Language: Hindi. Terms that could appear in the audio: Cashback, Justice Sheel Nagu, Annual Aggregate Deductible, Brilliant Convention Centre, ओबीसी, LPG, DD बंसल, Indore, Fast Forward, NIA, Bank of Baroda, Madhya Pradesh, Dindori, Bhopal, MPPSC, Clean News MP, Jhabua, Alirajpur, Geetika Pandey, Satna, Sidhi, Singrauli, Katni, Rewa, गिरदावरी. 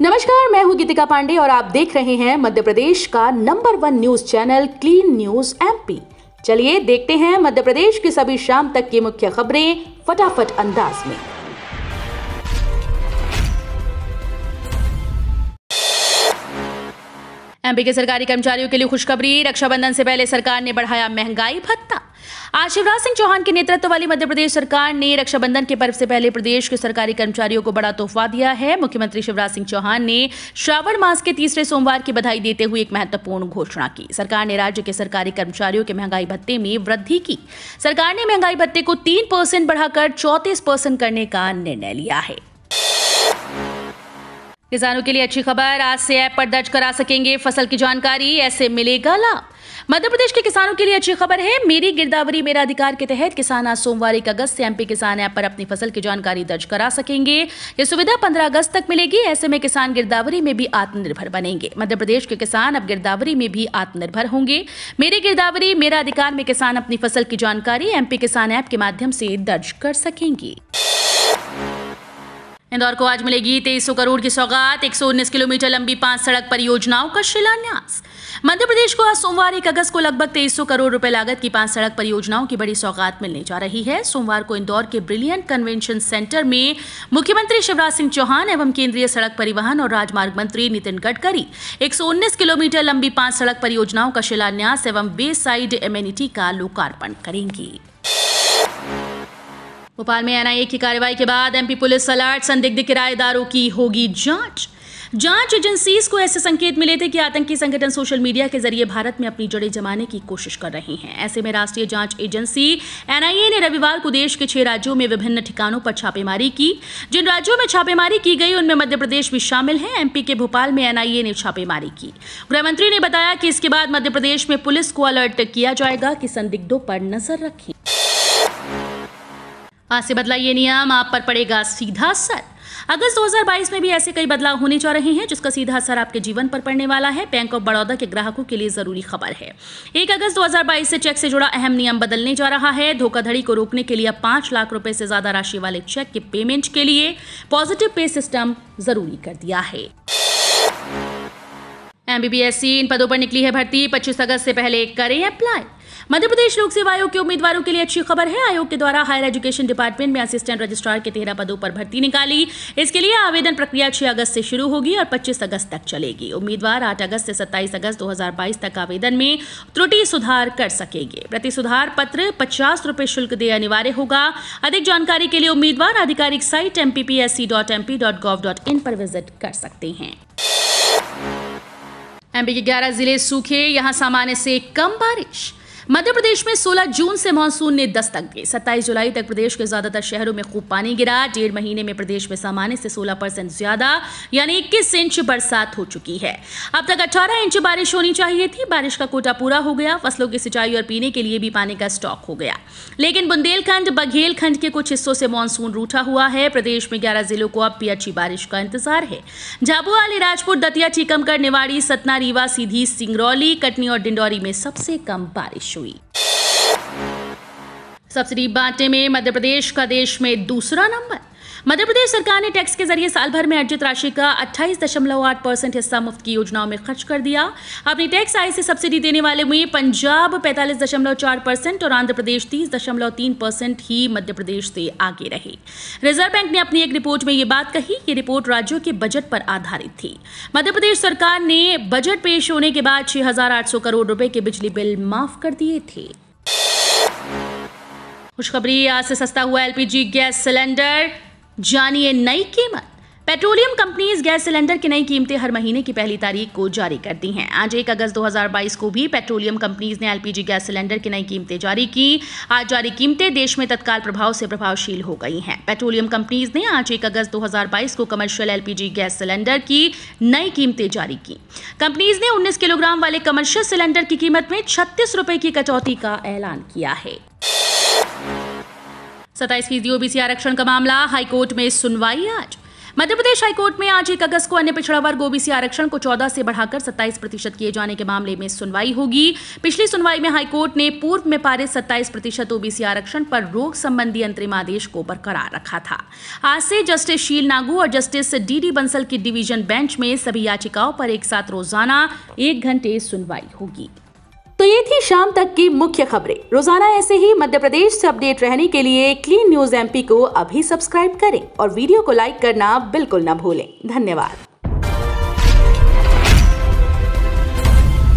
नमस्कार, मैं हूं गीतिका पांडे और आप देख रहे हैं मध्य प्रदेश का number 1 news channel clean news MP. चलिए देखते हैं मध्य प्रदेश की सभी शाम तक की मुख्य खबरें फटाफट अंदाज में। एमपी के सरकारी कर्मचारियों के लिए खुशखबरी, रक्षाबंधन से पहले सरकार ने बढ़ाया महंगाई भत्ता। आज शिवराज सिंह चौहान के नेतृत्व वाली मध्य प्रदेश सरकार ने रक्षाबंधन के पर्व से पहले प्रदेश के सरकारी कर्मचारियों को बड़ा तोहफा दिया है। मुख्यमंत्री शिवराज सिंह चौहान ने श्रावण मास के तीसरे सोमवार की बधाई देते हुए एक महत्वपूर्ण घोषणा की। सरकार ने राज्य के सरकारी कर्मचारियों के महंगाई भत्ते में वृद्धि की। सरकार ने महंगाई भत्ते को 3% बढ़ाकर 34% करने का निर्णय लिया है। किसानों के लिए अच्छी खबर, आज से ऐप पर दर्ज करा सकेंगे फसल की जानकारी, ऐसे मिलेगा लाभ। मध्य प्रदेश के किसानों के लिए अच्छी खबर है। मेरी गिरदावरी मेरा अधिकार के तहत किसान आज सोमवार 1 अगस्त से एमपी किसान ऐप पर अपनी फसल की जानकारी दर्ज करा सकेंगे। यह सुविधा 15 अगस्त तक मिलेगी। ऐसे में किसान गिरदावरी में भी आत्मनिर्भर बनेंगे। मध्य प्रदेश के किसान अब गिरदावरी में भी आत्मनिर्भर होंगे। मेरी गिरदावरी मेरा अधिकार में किसान अपनी फसल की जानकारी एमपी किसान ऐप के माध्यम से दर्ज कर सकेंगे। इंदौर को आज मिलेगी 2300 करोड़ की सौगात, 119 किलोमीटर लंबी 5 सड़क परियोजनाओं का शिलान्यास। मध्य प्रदेश को आज सोमवार 1 अगस्त को लगभग 2300 करोड़ रुपए लागत की 5 सड़क परियोजनाओं की बड़ी सौगात मिलने जा रही है। सोमवार को इंदौर के ब्रिलियंट कन्वेंशन सेंटर में मुख्यमंत्री शिवराज सिंह चौहान एवं केंद्रीय सड़क परिवहन और राजमार्ग मंत्री नितिन गडकरी 119 किलोमीटर लंबी 5 सड़क परियोजनाओं का शिलान्यास एवं वे साइड एमेनिटी का लोकार्पण करेंगे। भोपाल में एनआईए की कार्रवाई के बाद एमपी पुलिस अलर्ट, संदिग्ध किराएदारों की होगी जांच। जांच एजेंसीज को ऐसे संकेत मिले थे कि आतंकी संगठन सोशल मीडिया के जरिए भारत में अपनी जड़ें जमाने की कोशिश कर रहे हैं। ऐसे में राष्ट्रीय जांच एजेंसी एनआईए ने रविवार को देश के 6 राज्यों में विभिन्न ठिकानों पर छापेमारी की। जिन राज्यों में छापेमारी की गई उनमें मध्य प्रदेश भी शामिल है। एमपी के भोपाल में एनआईए ने छापेमारी की। गृहमंत्री ने बताया कि इसके बाद मध्य प्रदेश में पुलिस को अलर्ट किया जाएगा कि संदिग्धों पर नजर रखें। आज से बदला ये नियम, आप पर पड़ेगा सीधा असर। अगस्त 2022 में भी ऐसे कई बदलाव होने जा रहे हैं जिसका सीधा असर आपके जीवन पर पड़ने वाला है। बैंक ऑफ बड़ौदा के ग्राहकों के लिए जरूरी खबर है। 1 अगस्त 2022 से चेक से जुड़ा अहम नियम बदलने जा रहा है। धोखाधड़ी को रोकने के लिए अब 5 लाख रुपए से ज्यादा राशि वाले चेक के पेमेंट के लिए पॉजिटिव पे सिस्टम जरूरी कर दिया है। MPPSC इन पदों पर निकली है भर्ती, 25 अगस्त से पहले करें अप्लाई। मध्य प्रदेश लोक सेवा आयोग के उम्मीदवारों के लिए अच्छी खबर है। आयोग के द्वारा हायर एजुकेशन डिपार्टमेंट में असिस्टेंट रजिस्ट्रार के 13 पदों पर भर्ती निकाली। इसके लिए आवेदन प्रक्रिया 6 अगस्त से शुरू होगी और 25 अगस्त तक चलेगी। उम्मीदवार 8 अगस्त से 27 अगस्त 2022 तक आवेदन में त्रुटि सुधार कर सकेंगे। प्रति सुधार पत्र 50 रुपये शुल्क देय अनिवार्य होगा। अधिक जानकारी के लिए उम्मीदवार आधिकारिक साइट mppsc.mp.gov.in पर विजिट कर सकते हैं। एमपी के 11 जिले सूखे, यहां सामान्य से कम बारिश। मध्य प्रदेश में 16 जून से मानसून ने दस्तक दी। 27 जुलाई तक प्रदेश के ज्यादातर शहरों में खूब पानी गिरा। 1.5 महीने में प्रदेश में सामान्य से 16% ज्यादा यानी 21 इंच बरसात हो चुकी है। अब तक 18 इंच बारिश होनी चाहिए थी। बारिश का कोटा पूरा हो गया। फसलों की सिंचाई और पीने के लिए भी पानी का स्टॉक हो गया, लेकिन बुंदेलखंड बघेलखंड के कुछ हिस्सों से मानसून रूठा हुआ है। प्रदेश में 11 जिलों को अब भी अच्छी बारिश का इंतजार है। झाबुआ, अलीराजपुर, दतिया, टीकमगढ़, निवाड़ी, सतना, रीवा, सीधी, सिंगरौली, कटनी और डिंडोरी में सबसे कम बारिश। सब्सिडी बांटने में मध्य प्रदेश का देश में दूसरा नंबर। मध्य प्रदेश सरकार ने टैक्स के जरिए साल भर में अर्जित राशि का 28.8% हिस्सा मुफ्त की योजनाओं में खर्च कर दिया। अपनी टैक्स आय से सब्सिडी देने वाले में पंजाब 45.4% और आंध्र प्रदेश 30.3% ही मध्य प्रदेश से आगे रहे। रिजर्व बैंक ने अपनी एक रिपोर्ट में ये बात कही। ये रिपोर्ट राज्यों के बजट पर आधारित थी। मध्य प्रदेश सरकार ने बजट पेश होने के बाद 6,800 करोड़ रुपए के बिजली बिल माफ कर दिए थे। खुशखबरी, आज से सस्ता हुआ LPG गैस सिलेंडर, जानिए नई कीमत। पेट्रोलियम कंपनीज गैस सिलेंडर की नई कीमतें हर महीने की 1 तारीख को जारी करती हैं। आज 1 अगस्त 2022 को भी पेट्रोलियम कंपनीज ने LPG गैस सिलेंडर की नई कीमतें जारी की। आज जारी कीमतें देश में तत्काल प्रभाव से प्रभावशील हो गई हैं। पेट्रोलियम कंपनीज ने आज 1 अगस्त 2022 को कमर्शियल LPG गैस सिलेंडर की नई कीमतें जारी की। कंपनीज ने 19 किलोग्राम वाले कमर्शियल सिलेंडर की कीमत में 36 रुपये की कटौती का ऐलान किया है। 27 फीसदी ओबीसी आरक्षण का मामला हाईकोर्ट में सुनवाई आज। मध्य प्रदेश हाईकोर्ट में आज 1 अगस्त को अन्य पिछड़ा वर्ग ओबीसी आरक्षण को 14 से बढ़ाकर 27% किए जाने के मामले में सुनवाई होगी। पिछली सुनवाई में हाईकोर्ट ने पूर्व में पारित 27% ओबीसी आरक्षण पर रोक संबंधी अंतरिम आदेश को बरकरार रखा था। आज से जस्टिस शील नागू और जस्टिस DD बंसल की डिवीजन बेंच में सभी याचिकाओं पर एक साथ रोजाना 1 घंटे सुनवाई होगी। तो ये थी शाम तक की मुख्य खबरें। रोजाना ऐसे ही मध्य प्रदेश से अपडेट रहने के लिए क्लीन न्यूज MP को अभी सब्सक्राइब करें और वीडियो को लाइक करना बिल्कुल ना भूलें। धन्यवाद।